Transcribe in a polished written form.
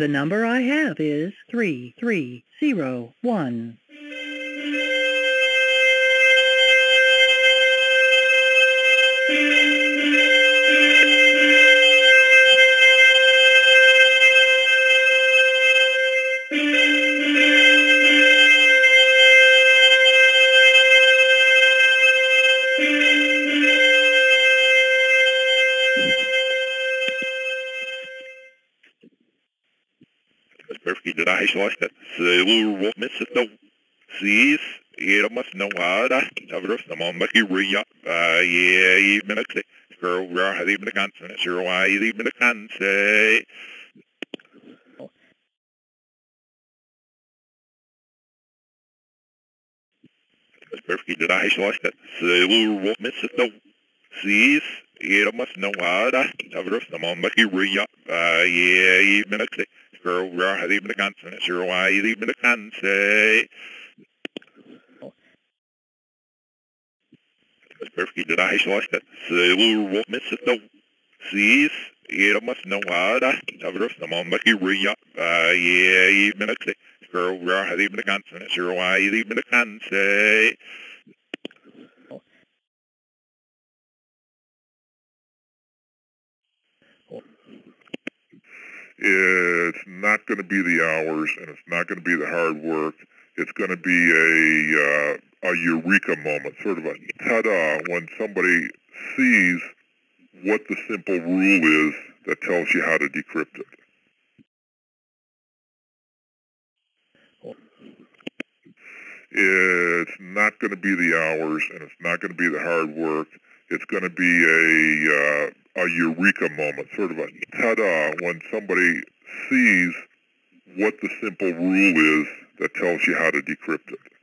The number I have is 3301. That the missed sees it must know that even a girl has even a constant why even a constant. Perfectly did I that the miss sees it must know that even a girl, has even a constant, sure why is even a constant. That's perfectly did I slash that silver miss it though. Sees it must know what I cover of some on lucky re up even a click. Girl has even a constant, sure why is even a constant. It's not going to be the hours, and it's not going to be the hard work. It's going to be a eureka moment, sort of a ta-da, when somebody sees what the simple rule is that tells you how to decrypt it. It's not going to be the hours, and it's not going to be the hard work. It's going to be a eureka moment, sort of a ta-da, when somebody sees what the simple rule is that tells you how to decrypt it.